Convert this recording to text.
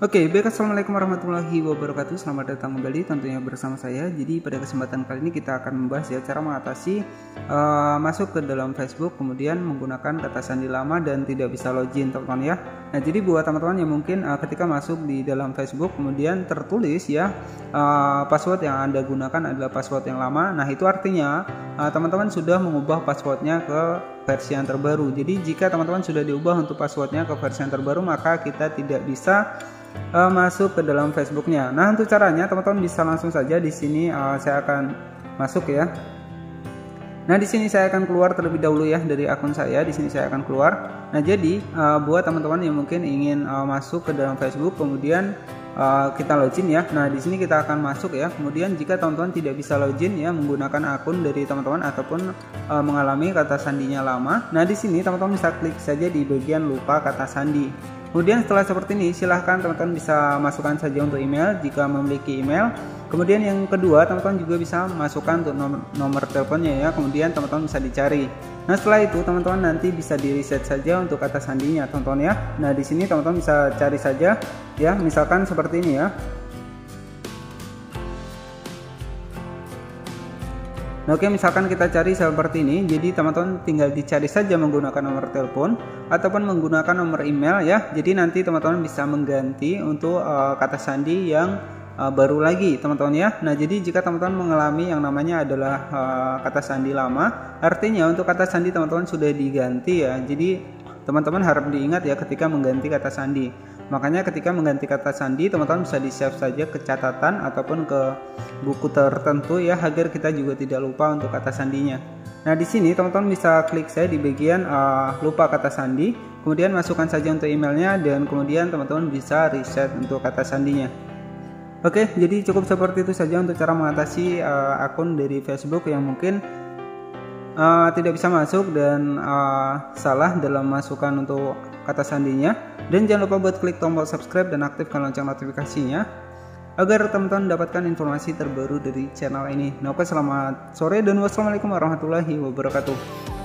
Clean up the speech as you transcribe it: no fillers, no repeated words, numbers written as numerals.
Baik, assalamualaikum warahmatullahi wabarakatuh. Selamat datang kembali tentunya bersama saya. Jadi pada kesempatan kali ini kita akan membahas ya cara mengatasi masuk ke dalam Facebook kemudian menggunakan kata sandi lama dan tidak bisa login, teman-teman ya. Nah, jadi buat teman-teman yang mungkin ketika masuk di dalam Facebook kemudian tertulis ya password yang Anda gunakan adalah password yang lama. Nah, itu artinya teman-teman sudah mengubah passwordnya ke versi yang terbaru. Jadi jika teman-teman sudah diubah untuk passwordnya ke versi yang terbaru, maka kita tidak bisa masuk ke dalam Facebooknya. Nah, untuk caranya teman-teman bisa langsung saja di sini saya akan masuk ya. Nah, di sini saya akan keluar terlebih dahulu ya dari akun saya. Di sini saya akan keluar. Nah, jadi buat teman-teman yang mungkin ingin masuk ke dalam Facebook kemudian kita login ya. Nah, di sini kita akan masuk ya. Kemudian jika teman-teman tidak bisa login ya menggunakan akun dari teman-teman ataupun mengalami kata sandinya lama. Nah, di sini teman-teman bisa klik saja di bagian lupa kata sandi. Kemudian setelah seperti ini silahkan teman-teman bisa masukkan saja untuk email jika memiliki email. Kemudian yang kedua teman-teman juga bisa masukkan untuk nomor teleponnya ya. Kemudian teman-teman bisa dicari. Nah, setelah itu teman-teman nanti bisa di reset saja untuk kata sandinya teman-teman ya. Nah, di sini teman-teman bisa cari saja ya, misalkan seperti ini ya. Nah, oke, misalkan kita cari seperti ini. Jadi teman-teman tinggal dicari saja menggunakan nomor telepon ataupun menggunakan nomor email ya. Jadi nanti teman-teman bisa mengganti untuk kata sandi yang baru lagi teman-teman ya. Nah, jadi jika teman-teman mengalami yang namanya adalah kata sandi lama, artinya untuk kata sandi teman-teman sudah diganti ya. Jadi teman-teman harap diingat ya ketika mengganti kata sandi. Makanya ketika mengganti kata sandi teman-teman bisa di-save saja ke catatan ataupun ke buku tertentu ya, agar kita juga tidak lupa untuk kata sandinya. Nah, di sini teman-teman bisa klik saya di bagian lupa kata sandi, kemudian masukkan saja untuk emailnya dan kemudian teman-teman bisa reset untuk kata sandinya. Oke, jadi cukup seperti itu saja untuk cara mengatasi akun dari Facebook yang mungkin tidak bisa masuk dan salah dalam masukan untuk kata sandinya. Dan jangan lupa buat klik tombol subscribe dan aktifkan lonceng notifikasinya agar teman-teman mendapatkan informasi terbaru dari channel ini. Nah, oke, selamat sore dan wassalamualaikum warahmatullahi wabarakatuh.